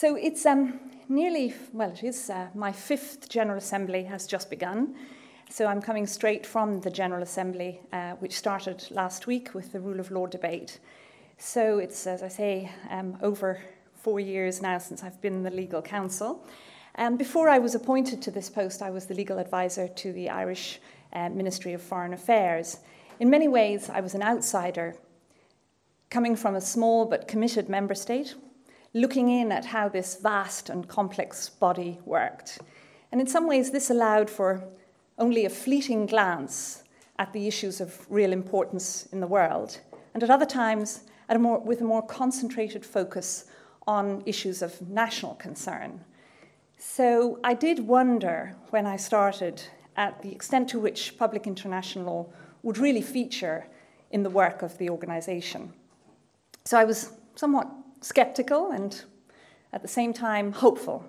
So it's nearly, well, it is my fifth General Assembly has just begun. So I'm coming straight from the General Assembly, which started last week with the Rule of Law debate. So it's, as I say, over 4 years now since I've been in the Legal Council. Before I was appointed to this post, I was the legal advisor to the Irish Ministry of Foreign Affairs. In many ways, I was an outsider, coming from a small but committed member state, looking in at how this vast and complex body worked. And in some ways, this allowed for only a fleeting glance at the issues of real importance in the world, and at other times, with a more concentrated focus on issues of national concern. So I did wonder when I started at the extent to which public international law would really feature in the work of the organization. So I was somewhat skeptical and at the same time hopeful.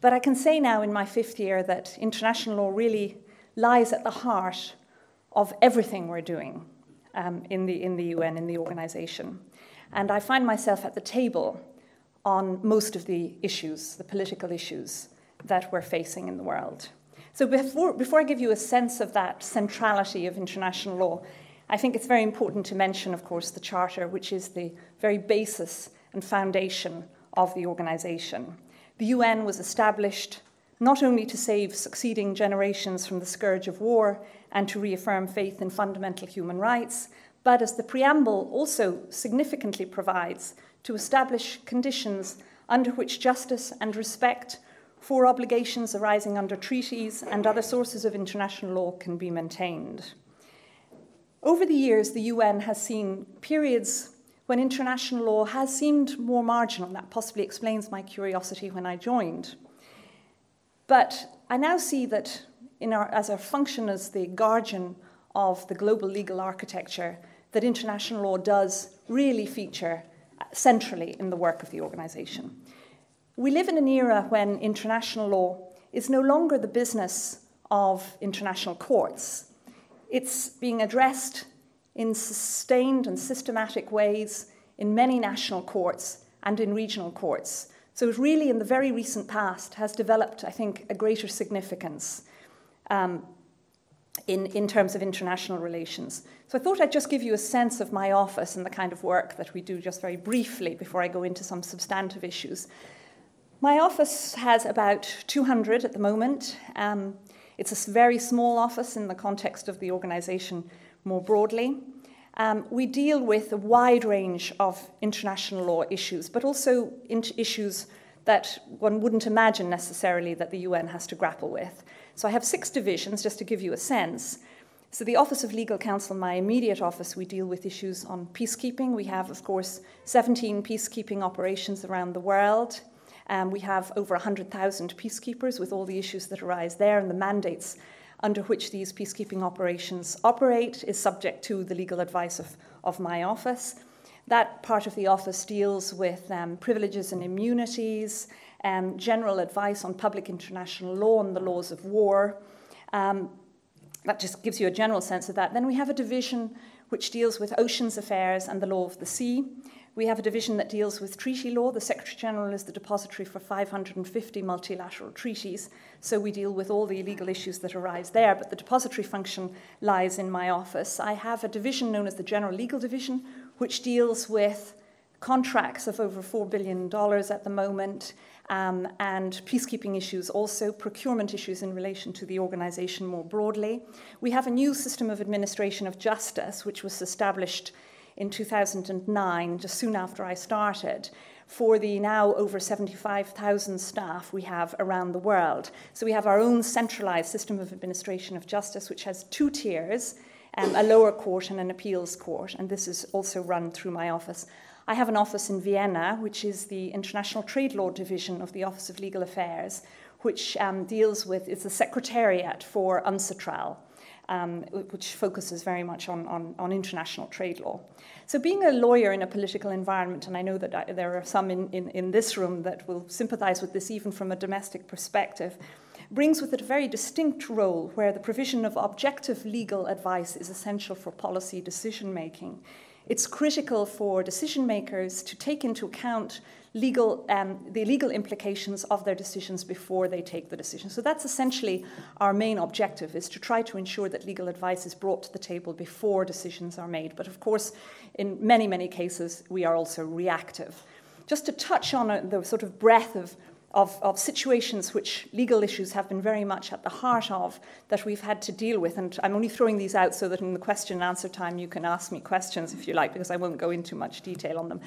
But I can say now in my fifth year that international law really lies at the heart of everything we're doing in the UN, in the organization. And I find myself at the table on most of the issues, the political issues that we're facing in the world. So before I give you a sense of that centrality of international law, I think it's very important to mention, of course, the Charter, which is the very basis and foundation of the organization. The UN was established not only to save succeeding generations from the scourge of war and to reaffirm faith in fundamental human rights, but as the preamble also significantly provides, to establish conditions under which justice and respect for obligations arising under treaties and other sources of international law can be maintained. Over the years, the UN has seen periods when international law has seemed more marginal. That possibly explains my curiosity when I joined. But I now see that as our function as the guardian of the global legal architecture, that international law does really feature centrally in the work of the organization. We live in an era when international law is no longer the business of international courts. It's being addressed in sustained and systematic ways in many national courts and in regional courts. So it really, in the very recent past, has developed, I think, a greater significance in terms of international relations. So I thought I'd just give you a sense of my office and the kind of work that we do just very briefly before I go into some substantive issues. My office has about 200 at the moment. It's a very small office in the context of the organization more broadly. We deal with a wide range of international law issues, but also issues that one wouldn't imagine necessarily that the UN has to grapple with. So I have 6 divisions, just to give you a sense. So the Office of Legal Counsel, my immediate office, we deal with issues on peacekeeping. We have, of course, 17 peacekeeping operations around the world. We have over 100,000 peacekeepers with all the issues that arise there, and the mandates under which these peacekeeping operations operate is subject to the legal advice of my office. That part of the office deals with privileges and immunities, general advice on public international law and the laws of war. That just gives you a general sense of that. Then we have a division which deals with oceans affairs and the law of the sea. We have a division that deals with treaty law. The Secretary General is the depository for 550 multilateral treaties, so we deal with all the legal issues that arise there, but the depository function lies in my office. I have a division known as the General Legal Division, which deals with contracts of over $4 billion at the moment, and peacekeeping issues also, procurement issues in relation to the organization more broadly. We have a new system of administration of justice, which was established in 2009, just soon after I started, for the now over 75,000 staff we have around the world. So we have our own centralized system of administration of justice, which has 2 tiers, a lower court and an appeals court, and this is also run through my office. I have an office in Vienna, which is the International Trade Law Division of the Office of Legal Affairs, which deals with, it's the secretariat for UNCITRAL, which focuses very much on international trade law. So being a lawyer in a political environment, and I know that there are some in this room that will sympathize with this even from a domestic perspective, brings with it a very distinct role where the provision of objective legal advice is essential for policy decision making. It's critical for decision makers to take into account the legal implications of their decisions before they take the decision. So that's essentially our main objective, is to try to ensure that legal advice is brought to the table before decisions are made. But of course, in many, many cases, we are also reactive. Just to touch on the sort of breadth of situations which legal issues have been very much at the heart of, that we've had to deal with. And I'm only throwing these out so that in the question and answer time you can ask me questions if you like, because I won't go into much detail on them.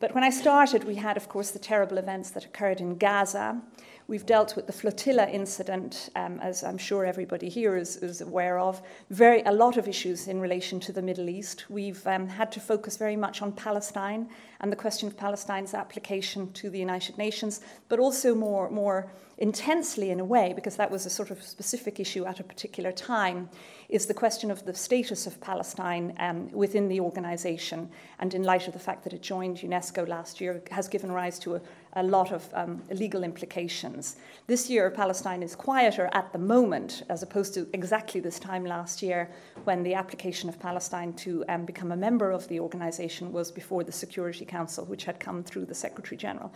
But when I started, we had, of course, the terrible events that occurred in Gaza. We've dealt with the flotilla incident, as I'm sure everybody here is aware of. A lot of issues in relation to the Middle East. We've had to focus very much on Palestine and the question of Palestine's application to the United Nations, but also more intensely in a way, because that was a sort of specific issue at a particular time, is the question of the status of Palestine within the organization. And in light of the fact that it joined UNESCO last year, it has given rise to a lot of legal implications. This year, Palestine is quieter at the moment, as opposed to exactly this time last year, when the application of Palestine to become a member of the organization was before the Security Council, which had come through the Secretary General.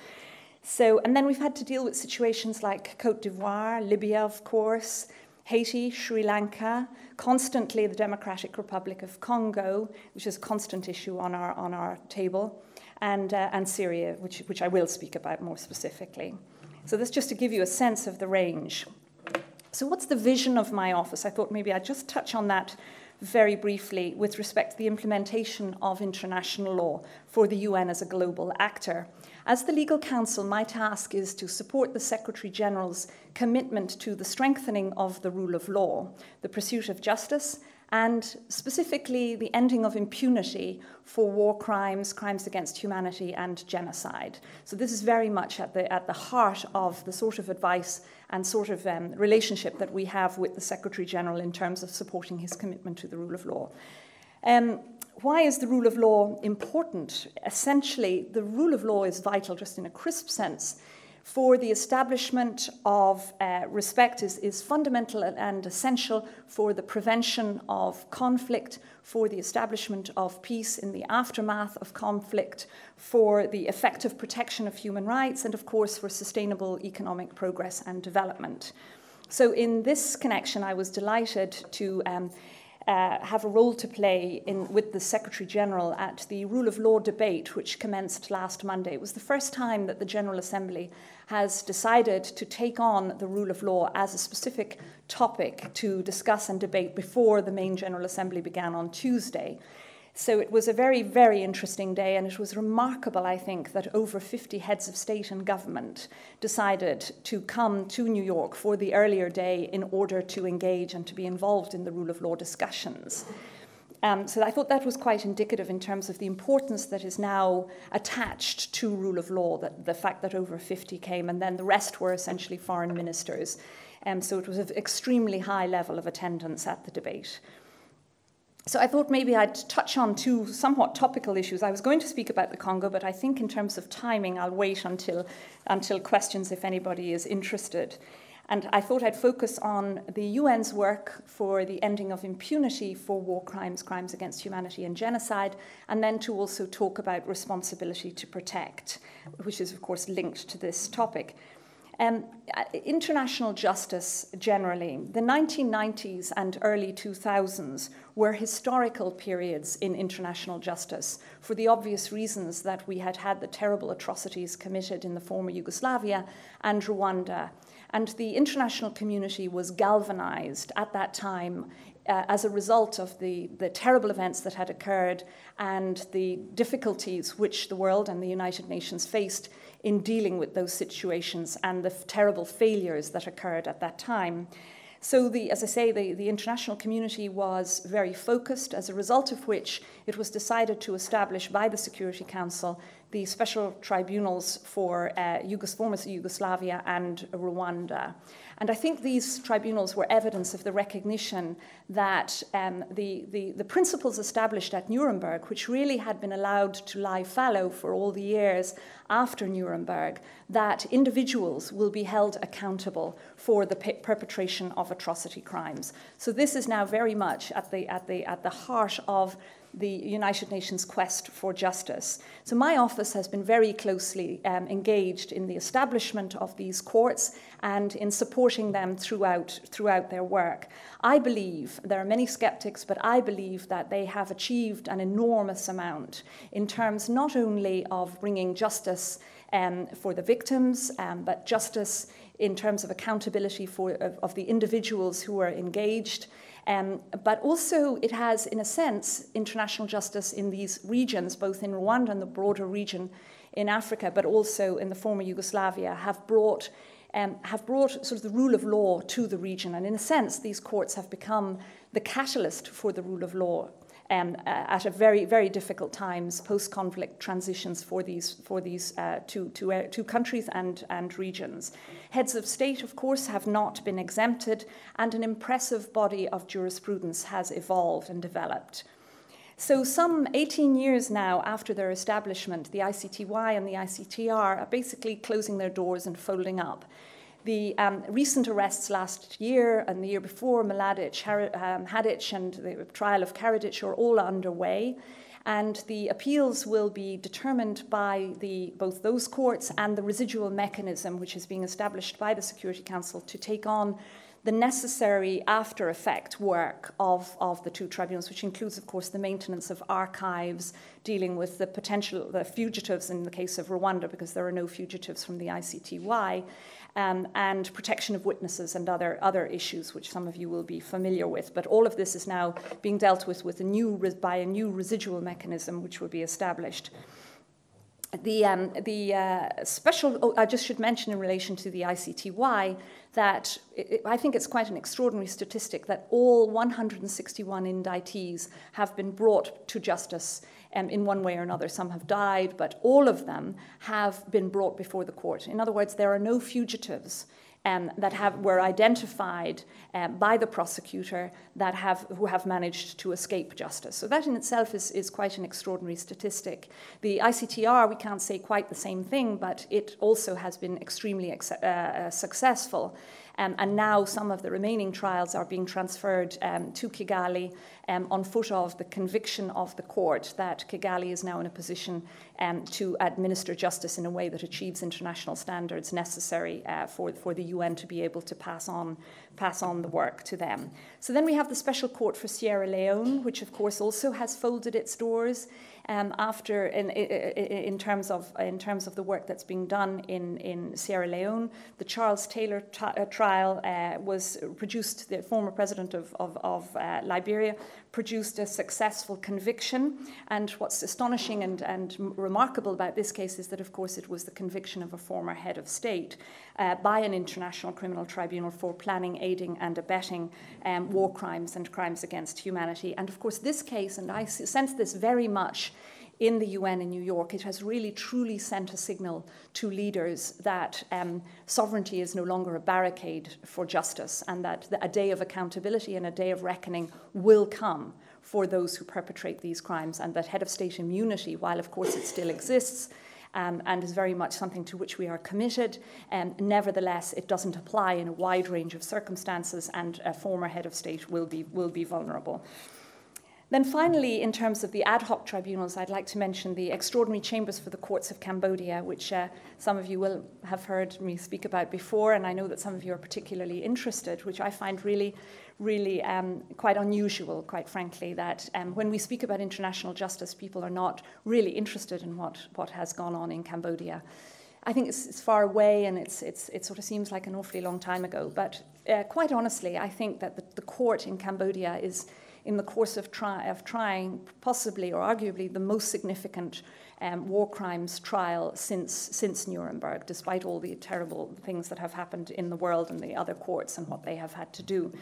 So, and then we've had to deal with situations like Côte d'Ivoire, Libya, of course, Haiti, Sri Lanka, constantly the Democratic Republic of Congo, which is a constant issue on our table, and Syria, which I will speak about more specifically. So that's just to give you a sense of the range. So what's the vision of my office? I thought maybe I'd just touch on that very briefly with respect to the implementation of international law for the UN as a global actor. As the Legal Council, my task is to support the Secretary General's commitment to the strengthening of the rule of law, the pursuit of justice, and specifically the ending of impunity for war crimes, crimes against humanity, and genocide. So this is very much at the heart of the sort of advice and sort of relationship that we have with the Secretary General in terms of supporting his commitment to the rule of law. Why is the rule of law important? Essentially, the rule of law is vital, just in a crisp sense, for the establishment of respect is fundamental and essential for the prevention of conflict, for the establishment of peace in the aftermath of conflict, for the effective protection of human rights, and of course for sustainable economic progress and development. So in this connection, I was delighted to have a role to play with the Secretary General at the Rule of Law debate, which commenced last Monday. It was the first time that the General Assembly has decided to take on the rule of law as a specific topic to discuss and debate before the main General Assembly began on Tuesday. So it was a very, very interesting day, and it was remarkable, I think, that over 50 heads of state and government decided to come to New York for the earlier day in order to engage and to be involved in the rule of law discussions. So I thought that was quite indicative in terms of the importance that is now attached to rule of law, that the fact that over 50 came, and then the rest were essentially foreign ministers. So it was an extremely high level of attendance at the debate. So I thought maybe I'd touch on two somewhat topical issues. I was going to speak about the Congo, but I think in terms of timing, I'll wait until questions if anybody is interested. And I thought I'd focus on the UN's work for the ending of impunity for war crimes, crimes against humanity, and genocide, and then to also talk about responsibility to protect, which is, of course, linked to this topic. International justice generally, the 1990s and early 2000s were historical periods in international justice for the obvious reasons that we had had the terrible atrocities committed in the former Yugoslavia and Rwanda. And the international community was galvanized at that time as a result of the terrible events that had occurred and the difficulties which the world and the United Nations faced in dealing with those situations and the terrible failures that occurred at that time. So as I say, the international community was very focused, as a result of which it was decided to establish by the Security Council the special tribunals for former Yugoslavia and Rwanda. And I think these tribunals were evidence of the recognition that the principles established at Nuremberg, which really had been allowed to lie fallow for all the years after Nuremberg, that individuals will be held accountable for the perpetration of atrocity crimes. So this is now very much at the heart of the United Nations quest for justice. So my office has been very closely engaged in the establishment of these courts and in supporting them throughout their work. I believe, there are many skeptics, but I believe that they have achieved an enormous amount in terms not only of bringing justice for the victims, but justice in terms of accountability of the individuals who are engaged. But also it has, in a sense, international justice in these regions, both in Rwanda and the broader region in Africa, but also in the former Yugoslavia, have brought sort of the rule of law to the region. And in a sense, these courts have become the catalyst for the rule of law at a very, very difficult times, post-conflict transitions for these two countries and regions. Heads of state, of course, have not been exempted, and an impressive body of jurisprudence has evolved and developed. So some 18 years now after their establishment, the ICTY and the ICTR are basically closing their doors and folding up. The recent arrests last year and the year before, Mladić, Hadžić, and the trial of Karadžić are all underway. And the appeals will be determined by both those courts and the residual mechanism which is being established by the Security Council to take on the necessary after-effect work of the two tribunals, which includes, of course, the maintenance of archives, dealing with the fugitives in the case of Rwanda, because there are no fugitives from the ICTY, and protection of witnesses and other issues, which some of you will be familiar with. But all of this is now being dealt with by a new residual mechanism, which will be established. I just should mention in relation to the ICTY that I think it's quite an extraordinary statistic that all 161 indictees have been brought to justice in one way or another. Some have died, but all of them have been brought before the court. In other words, there are no fugitives that were identified by the prosecutor who have managed to escape justice. So that in itself is quite an extraordinary statistic. The ICTR, we can't say quite the same thing, but it also has been extremely successful. And now some of the remaining trials are being transferred to Kigali on foot of the conviction of the court that Kigali is now in a position to administer justice in a way that achieves international standards necessary for the UN to be able to pass on the work to them. So then we have the Special Court for Sierra Leone, which of course also has folded its doors in terms of the work that's being done in Sierra Leone. The Charles Taylor trial was produced, the former president of Liberia, produced a successful conviction. And what's astonishing and remarkable about this case is that, of course, it was the conviction of a former head of state by an international criminal tribunal for planning, aiding, and abetting war crimes and crimes against humanity. And, of course, this case, and I sense this very much in the UN in New York, it has really truly sent a signal to leaders that sovereignty is no longer a barricade for justice, and that a day of accountability and a day of reckoning will come for those who perpetrate these crimes, and that head of state immunity, while of course it still exists and is very much something to which we are committed, nevertheless it doesn't apply in a wide range of circumstances, and a former head of state will be vulnerable. Then finally, in terms of the ad hoc tribunals, I'd like to mention the Extraordinary Chambers for the Courts of Cambodia, which some of you will have heard me speak about before, and I know that some of you are particularly interested, which I find really, really quite unusual, quite frankly, that when we speak about international justice, people are not really interested in what has gone on in Cambodia. I think it's far away, and it sort of seems like an awfully long time ago. But quite honestly, I think that the court in Cambodia is, in the course of trying possibly or arguably the most significant war crimes trial since Nuremberg, despite all the terrible things that have happened in the world and the other courts and what they have had to do.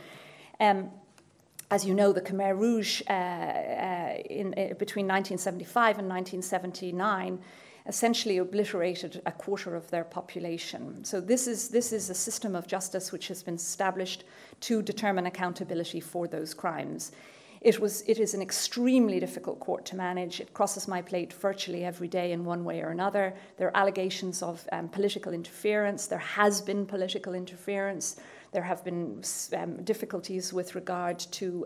As you know, the Khmer Rouge, between 1975 and 1979, essentially obliterated a quarter of their population. So this is a system of justice which has been established to determine accountability for those crimes. It is an extremely difficult court to manage. It crosses my plate virtually every day in one way or another. There are allegations of political interference. There has been political interference. There have been difficulties with regard to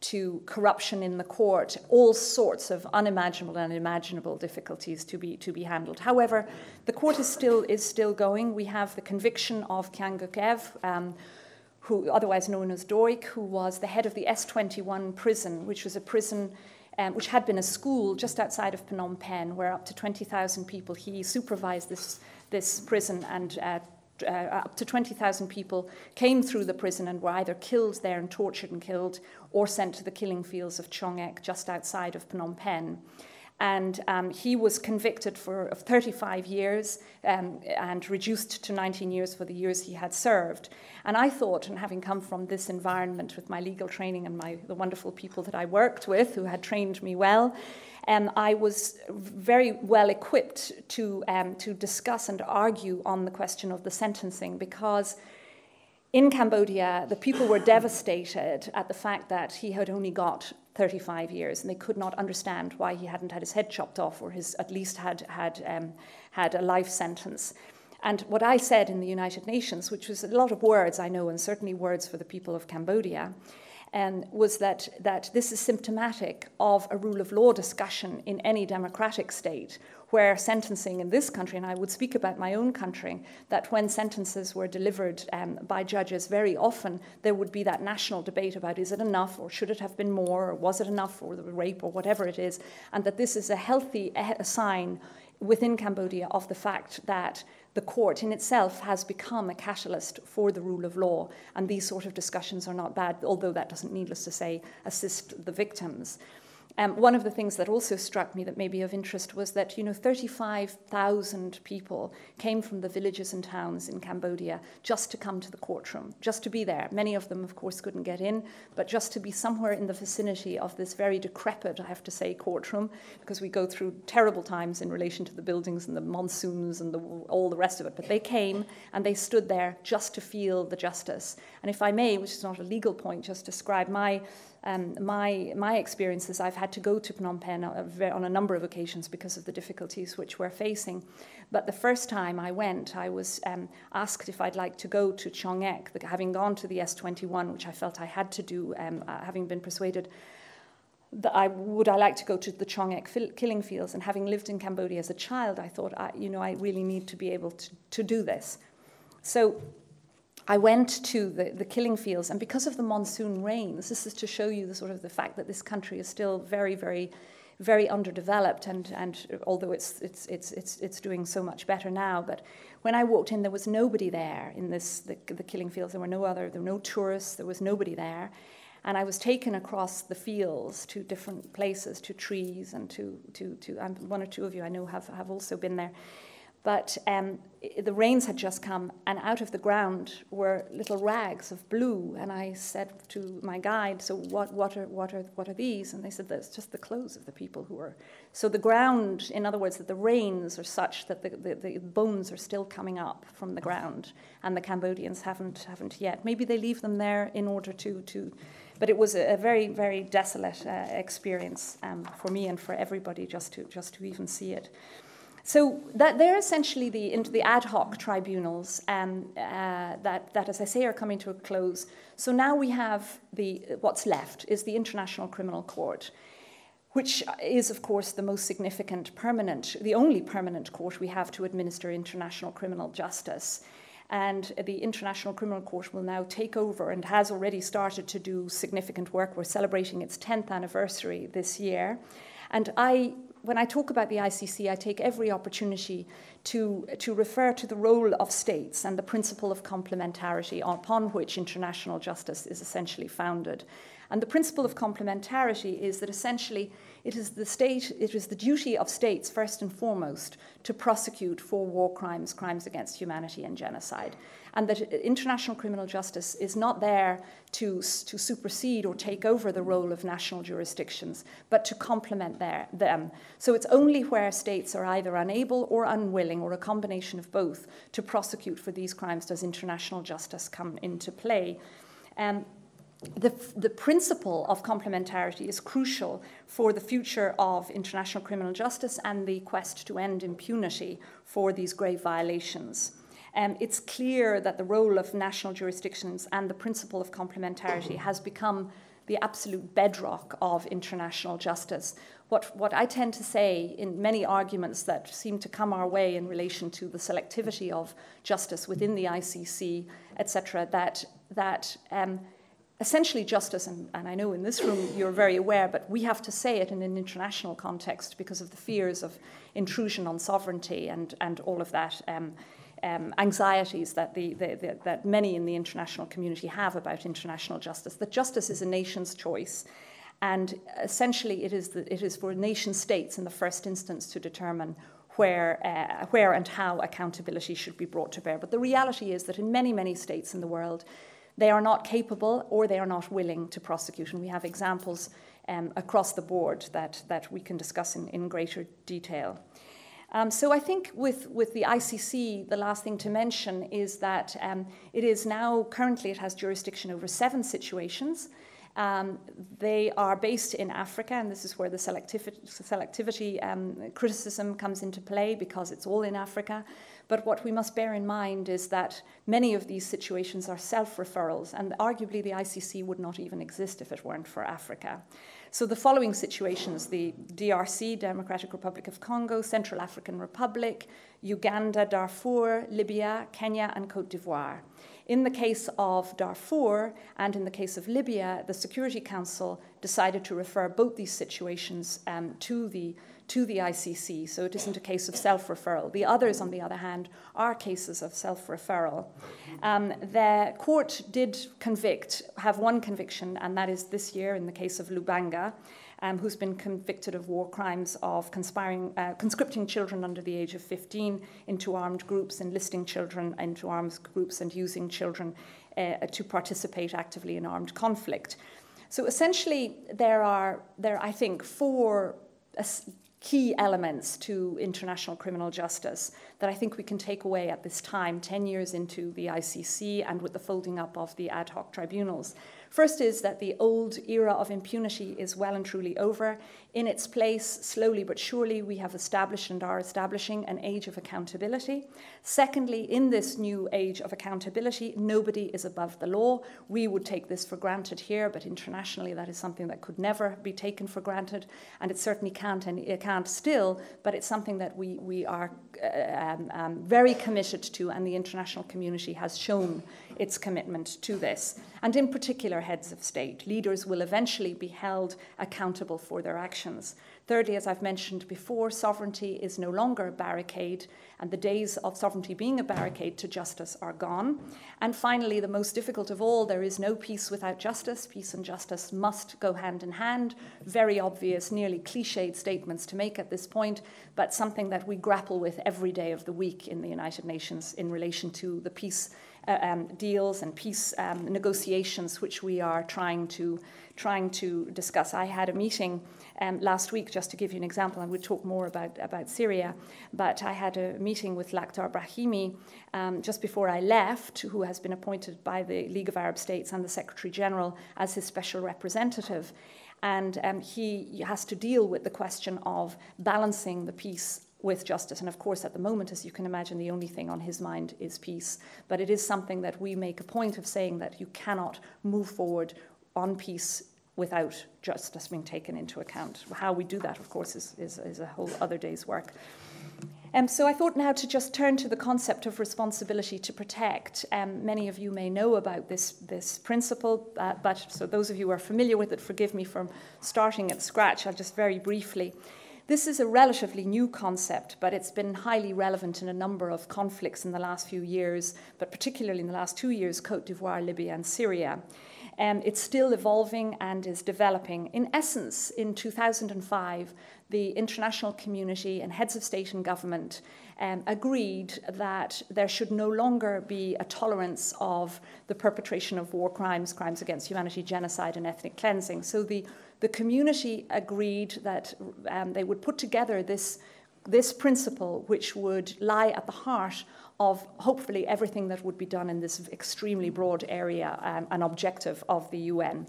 to corruption in the court, all sorts of unimaginable and imaginable difficulties to be handled. However, the court is still going. We have the conviction of Kangokev, who otherwise known as Doik, who was the head of the S21 prison, which was a prison which had been a school just outside of Phnom Penh, where up to 20,000 people, he supervised this prison, and up to 20,000 people came through the prison and were either killed there and tortured and killed, or sent to the killing fields of Chong Ek, just outside of Phnom Penh. And he was convicted of 35 years and reduced to 19 years for the years he had served. And I thought, and having come from this environment with my legal training and the wonderful people that I worked with who had trained me well, I was very well equipped to discuss and argue on the question of the sentencing, because in Cambodia, the people were devastated at the fact that he had only got 35 years, and they could not understand why he hadn't had his head chopped off, or at least had a life sentence. And what I said in the United Nations, which was a lot of words, I know, and certainly words for the people of Cambodia, was that this is symptomatic of a rule of law discussion in any democratic state, where sentencing in this country, and I would speak about my own country, that when sentences were delivered by judges, very often there would be that national debate about, is it enough, or should it have been more, or was it enough for the rape, or whatever it is, and that this is a healthy sign within Cambodia of the fact that the court in itself has become a catalyst for the rule of law, and these sort of discussions are not bad, although that doesn't, needless to say, assist the victims. One of the things that also struck me that may be of interest was that, you know, 35,000 people came from the villages and towns in Cambodia just to come to the courtroom, just to be there. Many of them, of course, couldn't get in, but just to be somewhere in the vicinity of this very decrepit, I have to say, courtroom, because we go through terrible times in relation to the buildings and the monsoons and all the rest of it. But they came and they stood there just to feel the justice. And if I may, which is not a legal point, just describe my experiences. I've had to go to Phnom Penh on a number of occasions because of the difficulties which we're facing. But the first time I went, I was asked if I'd like to go to Chong Ek, having gone to the S21, which I felt I had to do, having been persuaded that I like to go to the Chong Ek killing fields. And having lived in Cambodia as a child, I thought, I really need to be able to do this. So I went to the killing fields, and because of the monsoon rains, this is to show you the sort of the fact that this country is still very, very, very underdeveloped, and although it's doing so much better now, but when I walked in, there was nobody there in the killing fields. There were no tourists. There was nobody there, and I was taken across the fields to different places, to trees, and to one or two of you I know have also been there. But the rains had just come, and out of the ground were little rags of blue. And I said to my guide, "So what are these?" And they said, "That's just the clothes of the people who are." So the ground, in other words, that the rains are such that the bones are still coming up from the ground, and the Cambodians haven't yet. Maybe they leave them there in order to. But it was a very, very desolate experience for me and for everybody just to even see it. So that they're essentially into the ad hoc tribunals that, as I say, are coming to a close. So now we have what's left is the International Criminal Court, which is, of course, the most significant the only permanent court we have to administer international criminal justice. And the International Criminal Court will now take over and has already started to do significant work. We're celebrating its 10th anniversary this year. And when I talk about the ICC, I take every opportunity to refer to the role of states and the principle of complementarity upon which international justice is essentially founded. And the principle of complementarity is that essentially it is the duty of states, first and foremost, to prosecute for war crimes, crimes against humanity, and genocide. And that international criminal justice is not there to supersede or take over the role of national jurisdictions, but to complement them. So it's only where states are either unable or unwilling, or a combination of both, to prosecute for these crimes does international justice come into play. The principle of complementarity is crucial for the future of international criminal justice and the quest to end impunity for these grave violations. It's clear that the role of national jurisdictions and the principle of complementarity has become the absolute bedrock of international justice. What I tend to say in many arguments that seem to come our way in relation to the selectivity of justice within the ICC, etc., that essentially justice, and I know in this room you're very aware, but we have to say it in an international context because of the fears of intrusion on sovereignty and all of that anxieties that that many in the international community have about international justice, that justice is a nation's choice. And essentially, it is for nation states in the first instance to determine where and how accountability should be brought to bear. But the reality is that in many, many states in the world, they are not capable or they are not willing to prosecute. And we have examples across the board that we can discuss in greater detail. So I think with the ICC, the last thing to mention is that it is now, currently it has jurisdiction over 7 situations. They are based in Africa, and this is where the selectivity criticism comes into play because it's all in Africa. But what we must bear in mind is that many of these situations are self-referrals, and arguably the ICC would not even exist if it weren't for Africa. So the following situations, the DRC, Democratic Republic of Congo, Central African Republic, Uganda, Darfur, Libya, Kenya, and Côte d'Ivoire. In the case of Darfur and in the case of Libya, the Security Council decided to refer both these situations to the ICC, so it isn't a case of self-referral. The others, on the other hand, are cases of self-referral. The court did convict, have one conviction, and that is this year in the case of Lubanga, who's been convicted of war crimes of conscripting children under the age of 15 into armed groups, enlisting children into armed groups, and using children to participate actively in armed conflict. So essentially, there are I think, 4 key elements to international criminal justice that I think we can take away at this time, 10 years into the ICC and with the folding up of the ad hoc tribunals. First is that the old era of impunity is well and truly over. In its place, slowly but surely, we have established and are establishing an age of accountability. Secondly, in this new age of accountability, nobody is above the law. We would take this for granted here, but internationally that is something that could never be taken for granted, and it certainly can't, and it can't still, but it's something that we are very committed to, and the international community has shown its commitment to this. And in particular, heads of state. Leaders will eventually be held accountable for their actions. Thirdly, as I've mentioned before, sovereignty is no longer a barricade, and the days of sovereignty being a barricade to justice are gone. And finally, the most difficult of all, there is no peace without justice. Peace and justice must go hand in hand. Very obvious, nearly cliched statements to make at this point, but something that we grapple with every day of the week in the United Nations in relation to the peace deals and peace negotiations, which we are trying to discuss. I had a meeting last week, just to give you an example, and we'll talk more about Syria, but I had a meeting with Lakhdar Brahimi just before I left, who has been appointed by the League of Arab States and the Secretary General as his special representative. And he has to deal with the question of balancing the peace with justice. And of course, at the moment, as you can imagine, the only thing on his mind is peace. But it is something that we make a point of saying, that you cannot move forward on peace without justice being taken into account. How we do that, of course, is a whole other day's work. So I thought now to just turn to the concept of responsibility to protect. Many of you may know about this principle, but so those of you who are familiar with it, forgive me from starting at scratch. I'll just very briefly. This is a relatively new concept, but it's been highly relevant in a number of conflicts in the last few years, but particularly in the last 2 years, Côte d'Ivoire, Libya, and Syria. It's still evolving and is developing. In essence, in 2005, the international community and heads of state and government agreed that there should no longer be a tolerance of the perpetration of war crimes, crimes against humanity, genocide, and ethnic cleansing. So the community agreed that they would put together this principle, which would lie at the heart of hopefully everything that would be done in this extremely broad area and objective of the UN.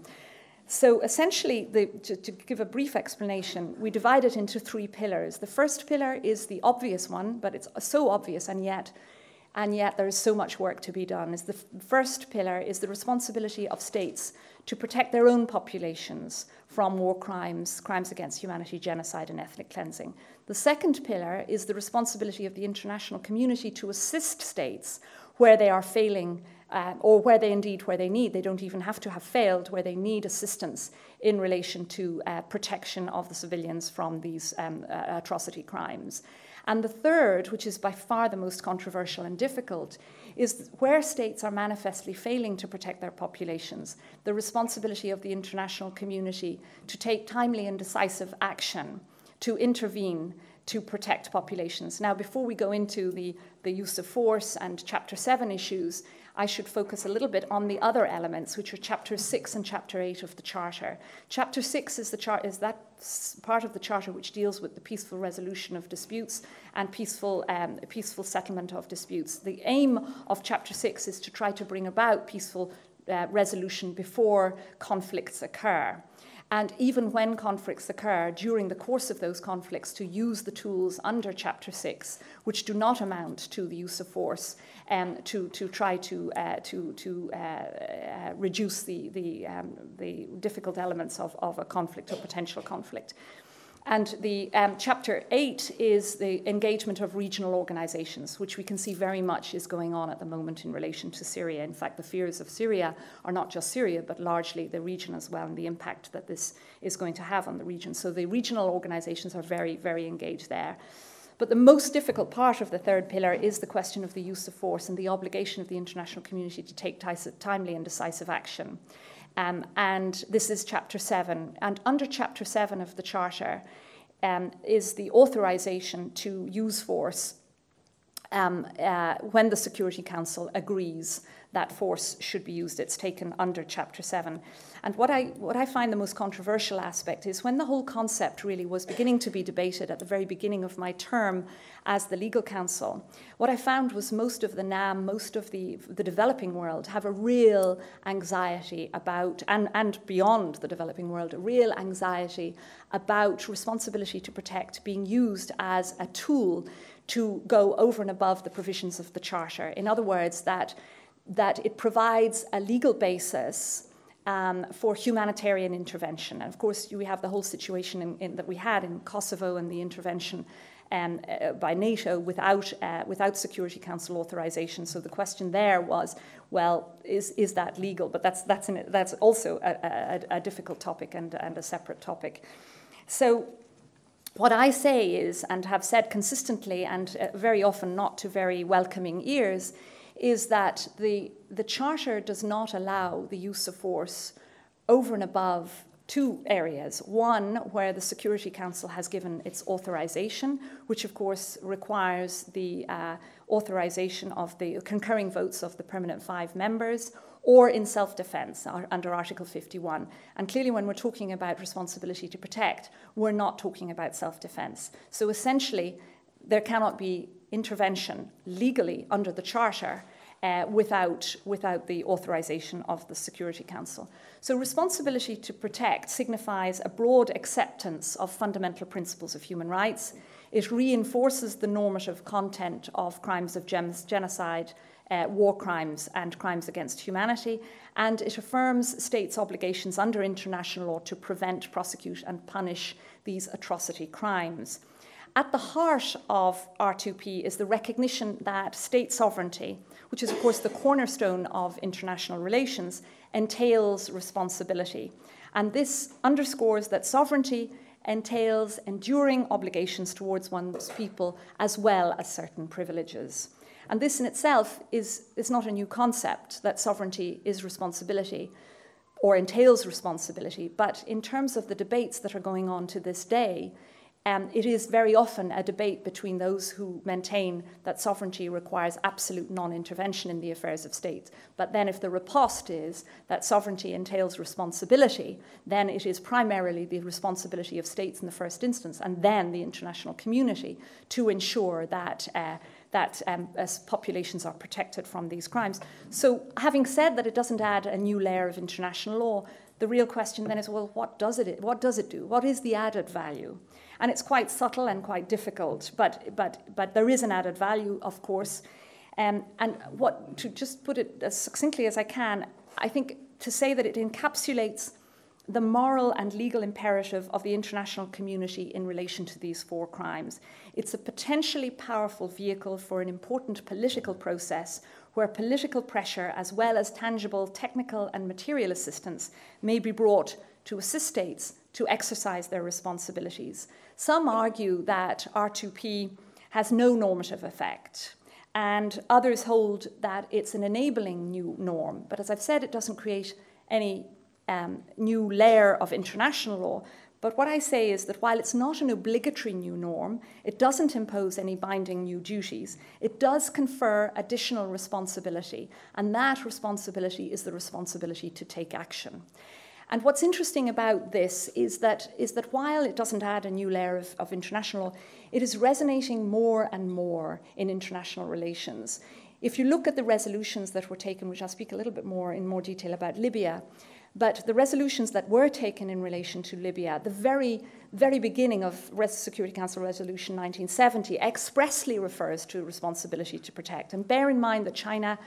So essentially, to give a brief explanation, we divide it into 3 pillars. The first pillar is the obvious one, but it's so obvious and yet and yet there is so much work to be done. The first pillar is the responsibility of states to protect their own populations from war crimes, crimes against humanity, genocide, and ethnic cleansing. The second pillar is the responsibility of the international community to assist states where they are failing, or where they need, they don't even have to have failed, where they need assistance in relation to protection of the civilians from these atrocity crimes. And the third, which is by far the most controversial and difficult, is where states are manifestly failing to protect their populations, the responsibility of the international community to take timely and decisive action, to intervene, to protect populations. Now, before we go into the use of force and Chapter 7 issues, I should focus a little bit on the other elements, which are Chapter 6 and Chapter 8 of the Charter. Chapter 6 is that part of the Charter which deals with the peaceful resolution of disputes and peaceful settlement of disputes. The aim of Chapter 6 is to try to bring about peaceful resolution before conflicts occur. And even when conflicts occur, during the course of those conflicts, to use the tools under Chapter 6, which do not amount to the use of force, to try to reduce the difficult elements of a conflict or potential conflict. And the Chapter 8 is the engagement of regional organizations, which we can see very much is going on at the moment in relation to Syria. In fact, the fears of Syria are not just Syria, but largely the region as well, and the impact that this is going to have on the region. So the regional organizations are very, very engaged there. But the most difficult part of the third pillar is the question of the use of force and the obligation of the international community to take timely and decisive action. And this is Chapter 7. And under Chapter 7 of the Charter is the authorization to use force when the Security Council agrees that force should be used. It's taken under Chapter 7. And what I find the most controversial aspect is when the whole concept really was beginning to be debated at the very beginning of my term as the legal counsel, what I found was most of the NAM, most of the developing world have a real anxiety about, and beyond the developing world, a real anxiety about responsibility to protect being used as a tool to go over and above the provisions of the Charter. In other words, that it provides a legal basis for humanitarian intervention. And of course, we have the whole situation that we had in Kosovo and the intervention by NATO without Security Council authorization. So the question there was, well, is that legal? But that's also a difficult topic and a separate topic. So what I say is, and have said consistently and very often not to very welcoming ears, is that the Charter does not allow the use of force over and above two areas. One, where the Security Council has given its authorization, which of course requires the authorization of the concurring votes of the permanent 5 members, or in self-defense under Article 51. And clearly when we're talking about responsibility to protect, we're not talking about self-defense. So essentially, there cannot be intervention legally under the Charter without the authorization of the Security Council. So responsibility to protect signifies a broad acceptance of fundamental principles of human rights. It reinforces the normative content of crimes of genocide, war crimes, and crimes against humanity, and it affirms states' obligations under international law to prevent, prosecute, and punish these atrocity crimes. At the heart of R2P is the recognition that state sovereignty, which is of course the cornerstone of international relations, entails responsibility. And this underscores that sovereignty entails enduring obligations towards one's people as well as certain privileges. And this in itself is not a new concept, that sovereignty is responsibility or entails responsibility, but in terms of the debates that are going on to this day, it is very often a debate between those who maintain that sovereignty requires absolute non-intervention in the affairs of state. But then if the riposte is that sovereignty entails responsibility, then it is primarily the responsibility of states in the first instance, and then the international community to ensure that as populations are protected from these crimes. So having said that it doesn't add a new layer of international law, the real question then is, well, what does it do? What is the added value? And it's quite subtle and quite difficult, but there is an added value, of course, And what, to just put it as succinctly as I can, I think to say that it encapsulates the moral and legal imperative of the international community in relation to these four crimes. It's a potentially powerful vehicle for an important political process where political pressure, as well as tangible technical and material assistance, may be brought to assist states to exercise their responsibilities. Some argue that R2P has no normative effect, and others hold that it's an enabling new norm. But as I've said, it doesn't create any new layer of international law. But what I say is that while it's not an obligatory new norm, it doesn't impose any binding new duties. It does confer additional responsibility, and that responsibility is the responsibility to take action. And what's interesting about this is that while it doesn't add a new layer of international law, it is resonating more and more in international relations. If you look at the resolutions that were taken, which I'll speak a little bit more in more detail about Libya, but the resolutions that were taken in relation to Libya, the very beginning of Security Council Resolution 1970 expressly refers to responsibility to protect. And bear in mind that China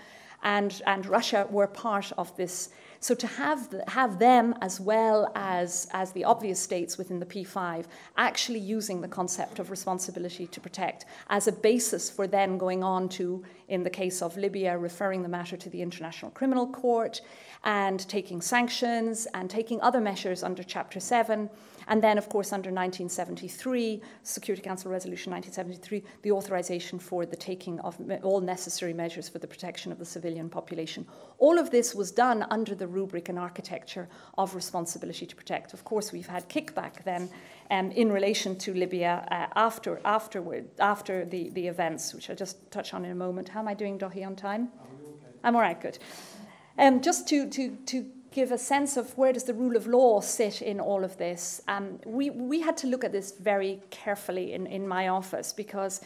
and Russia were part of this. So to have them, as well as the obvious states within the P5, actually using the concept of responsibility to protect as a basis for then going on to, in the case of Libya, referring the matter to the International Criminal Court and taking sanctions and taking other measures under Chapter 7. And then, of course, under 1973, Security Council Resolution 1973, the authorization for the taking of all necessary measures for the protection of the civilian population. All of this was done under the rubric and architecture of responsibility to protect. Of course, we've had kickback then in relation to Libya after the events, which I'll just touch on in a moment. How am I doing, Dohi, on time? Okay? I'm all right, good. Just to give a sense of where does the rule of law sit in all of this. We had to look at this very carefully in my office because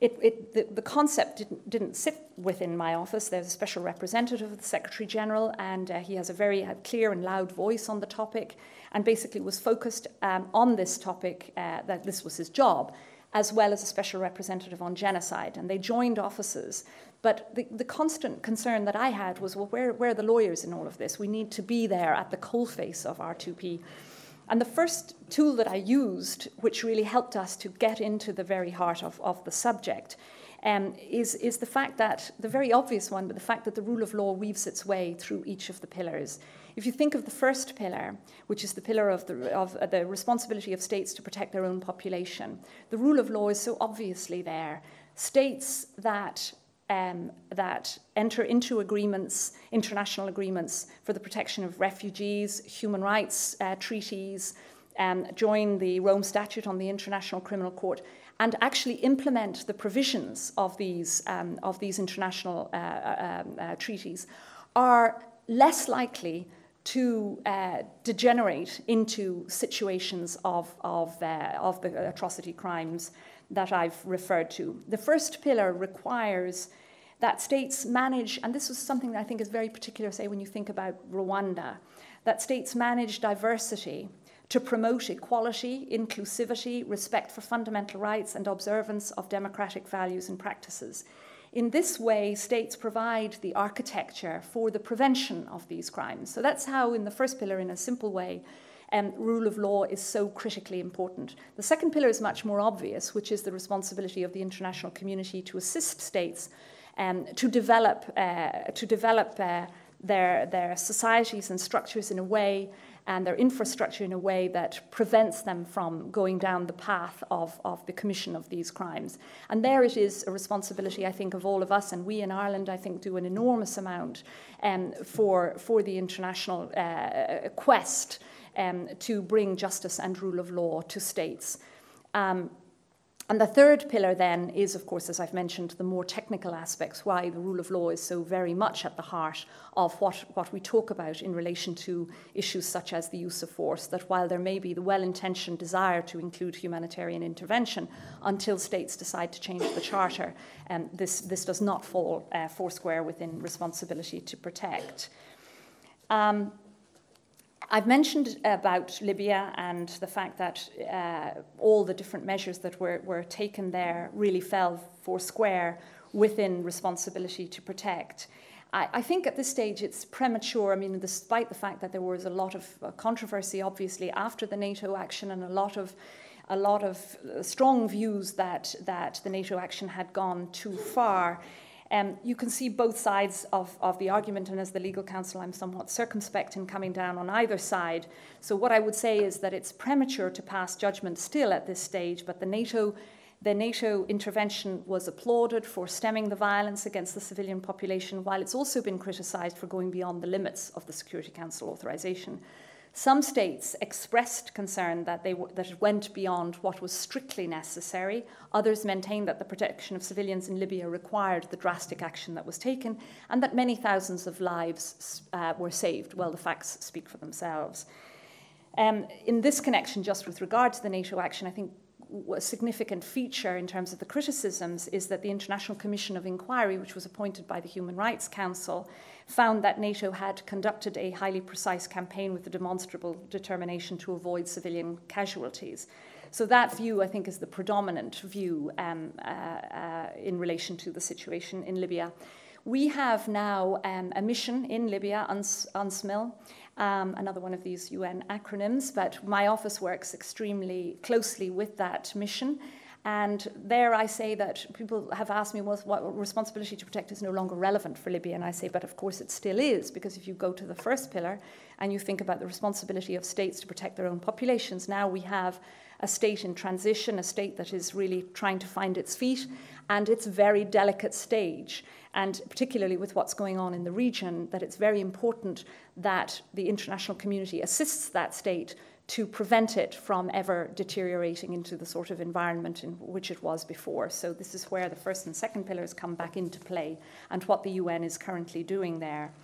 the concept didn't sit within my office. There's a special representative of the Secretary General, and he has a very clear and loud voice on the topic, and basically was focused on this topic, that this was his job, as well as a special representative on genocide, and they joined offices. But the constant concern that I had was, well, where are the lawyers in all of this? We need to be there at the coalface of R2P. And the first tool that I used, which really helped us to get into the very heart of the subject, is the fact that, the very obvious one, but the fact that the rule of law weaves its way through each of the pillars. If you think of the first pillar, which is the pillar of the responsibility of states to protect their own population, the rule of law is so obviously there. States that enter into agreements, international agreements for the protection of refugees, human rights treaties, join the Rome Statute on the International Criminal Court, and actually implement the provisions of these international treaties, are less likely to degenerate into situations of the atrocity crimes that I've referred to. The first pillar requires that states manage, and this is something that I think is very particular, say, when you think about Rwanda, that states manage diversity to promote equality, inclusivity, respect for fundamental rights, and observance of democratic values and practices. In this way, states provide the architecture for the prevention of these crimes. So that's how, in the first pillar, in a simple way, rule of law is so critically important. The second pillar is much more obvious, which is the responsibility of the international community to assist states to develop their societies and structures in a way, and their infrastructure in a way that prevents them from going down the path of the commission of these crimes. And there it is a responsibility, I think, of all of us, and we in Ireland, I think, do an enormous amount for the international quest to bring justice and rule of law to states. And the third pillar then is, of course, as I've mentioned, the more technical aspects, why the rule of law is so very much at the heart of what we talk about in relation to issues such as the use of force, that while there may be the well-intentioned desire to include humanitarian intervention, until states decide to change the Charter, this does not fall foursquare within responsibility to protect. I've mentioned about Libya and the fact that all the different measures that were taken there really fell foursquare within responsibility to protect. I think at this stage it's premature. I mean, despite the fact that there was a lot of controversy, obviously, after the NATO action and a lot of strong views that the NATO action had gone too far. You can see both sides of the argument, and as the legal counsel, I'm somewhat circumspect in coming down on either side. So what I would say is that it's premature to pass judgment still at this stage, but the NATO intervention was applauded for stemming the violence against the civilian population, while it's also been criticized for going beyond the limits of the Security Council authorization. Some states expressed concern that it went beyond what was strictly necessary. Others maintained that the protection of civilians in Libya required the drastic action that was taken and that many thousands of lives were saved. Well, the facts speak for themselves. In this connection, just with regard to the NATO action, I think a significant feature in terms of the criticisms is that the International Commission of Inquiry, which was appointed by the Human Rights Council, found that NATO had conducted a highly precise campaign with a demonstrable determination to avoid civilian casualties. So that view, I think, is the predominant view in relation to the situation in Libya. We have now a mission in Libya, UNSMIL, another one of these UN acronyms, but my office works extremely closely with that mission. And there I say that people have asked me, well, what responsibility to protect is no longer relevant for Libya. And I say, but of course it still is, because if you go to the first pillar and you think about the responsibility of states to protect their own populations, now we have a state in transition, a state that is really trying to find its feet, and it's a very delicate stage. And particularly with what's going on in the region, that it's very important that the international community assists that state to prevent it from ever deteriorating into the sort of environment in which it was before. So this is where the first and second pillars come back into play and what the UN is currently doing there.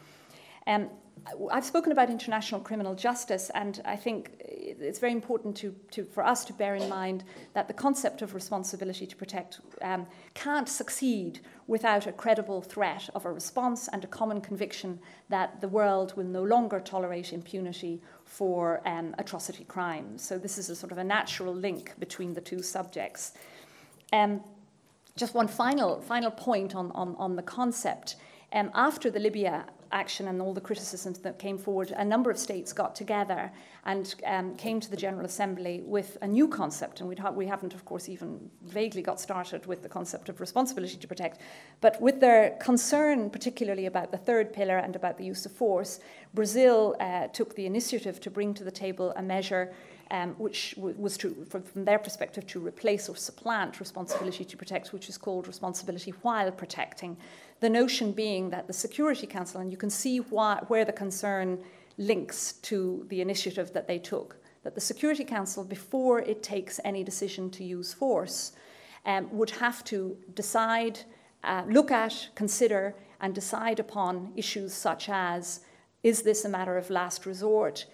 I've spoken about international criminal justice, and I think it's very important for us to bear in mind that the concept of responsibility to protect can't succeed without a credible threat of a response and a common conviction that the world will no longer tolerate impunity for atrocity crimes. So this is a sort of a natural link between the two subjects. Just one final point on the concept. After the Libya action and all the criticisms that came forward, a number of states got together and came to the General Assembly with a new concept. And we haven't, of course, even vaguely got started with the concept of responsibility to protect. But with their concern, particularly about the third pillar and about the use of force, Brazil took the initiative to bring to the table a measure which was to, from their perspective, to replace or supplant responsibility to protect, which is called responsibility while protecting. The notion being that the Security Council, and you can see where the concern links to the initiative that they took, that the Security Council, before it takes any decision to use force, would have to decide, look at, consider, and decide upon issues such as, is this a matter of last resort?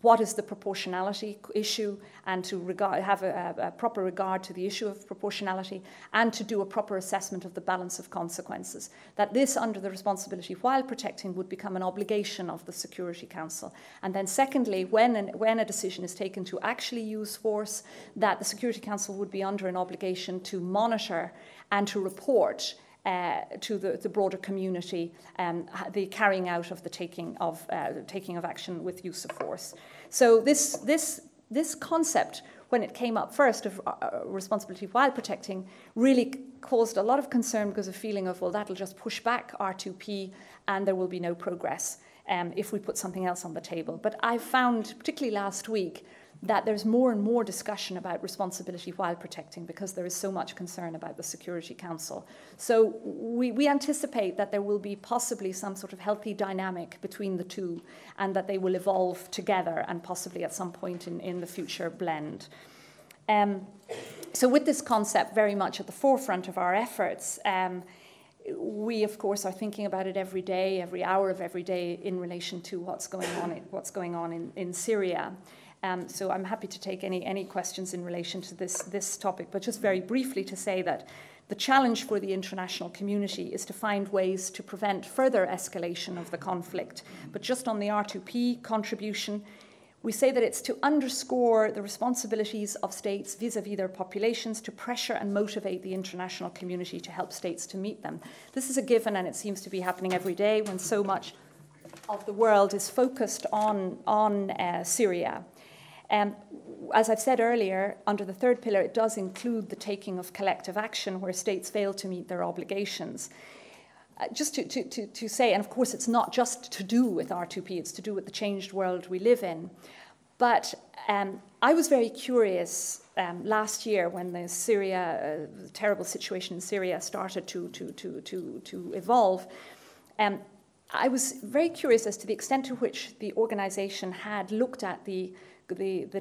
What is the proportionality issue, and to have a proper regard to the issue of proportionality, and to do a proper assessment of the balance of consequences. That this, under the responsibility while protecting, would become an obligation of the Security Council. And then secondly, when a decision is taken to actually use force, that the Security Council would be under an obligation to monitor and to report to the broader community, the carrying out of the taking of action with use of force. So this concept, when it came up first of responsibility while protecting, really caused a lot of concern because of feeling of, well, that'll just push back R2P and there will be no progress if we put something else on the table. But I found, particularly last week, that there's more and more discussion about responsibility while protecting because there is so much concern about the Security Council. So we anticipate that there will be possibly some sort of healthy dynamic between the two and that they will evolve together and possibly at some point in the future blend. So with this concept very much at the forefront of our efforts, we, of course, are thinking about it every day, every hour of every day in relation to what's going on in Syria. So I'm happy to take any questions in relation to this topic, but just very briefly to say that the challenge for the international community is to find ways to prevent further escalation of the conflict. But just on the R2P contribution, We say that it's to underscore the responsibilities of states vis-à-vis their populations to pressure and motivate the international community to help states to meet them. This is a given, and it seems to be happening every day when so much of the world is focused on Syria. As I've said earlier, under the third pillar, it does include the taking of collective action where states fail to meet their obligations. Just to say, and of course it's not just to do with R2P, it's to do with the changed world we live in. But I was very curious last year when the Syria, terrible situation in Syria started to evolve. I was very curious as to the extent to which the organization had looked at the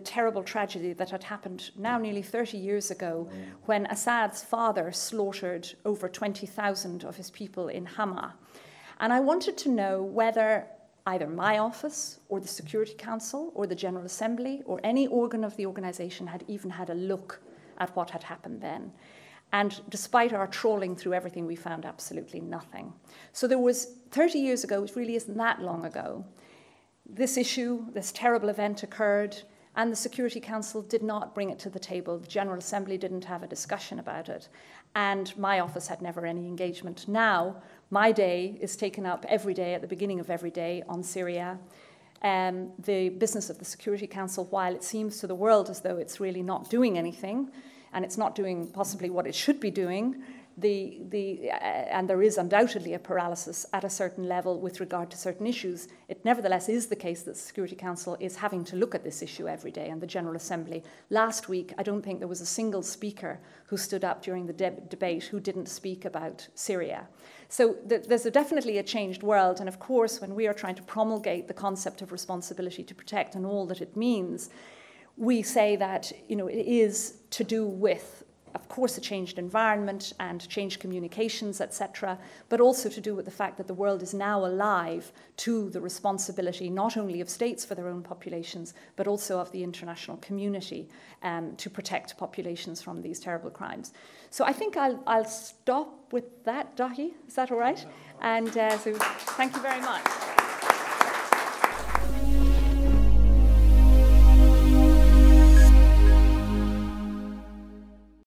terrible tragedy that had happened now nearly 30 years ago when Assad's father slaughtered over 20,000 of his people in Hama. And I wanted to know whether either my office or the Security Council or the General Assembly or any organ of the organization had even had a look at what had happened then. And despite our trawling through everything, we found absolutely nothing. So there was, 30 years ago, which really isn't that long ago, this issue, this terrible event occurred, and the Security Council did not bring it to the table. The General Assembly didn't have a discussion about it. And my office had never any engagement. Now, my day is taken up every day, at the beginning of every day, on Syria. The business of the Security Council, while it seems to the world as though it's really not doing anything, and it's not doing possibly what it should be doing, and there is undoubtedly a paralysis at a certain level with regard to certain issues, it nevertheless is the case that the Security Council is having to look at this issue every day, and the General Assembly. Last week, I don't think there was a single speaker who stood up during the debate who didn't speak about Syria. So there's definitely a changed world, and of course, when we are trying to promulgate the concept of responsibility to protect and all that it means, we say that, you know, it is to do with, of course, a changed environment and changed communications, etc., but also to do with the fact that the world is now alive to the responsibility not only of states for their own populations, but also of the international community to protect populations from these terrible crimes. So I think I'll stop with that, Dahi. Is that all right? And so thank you very much.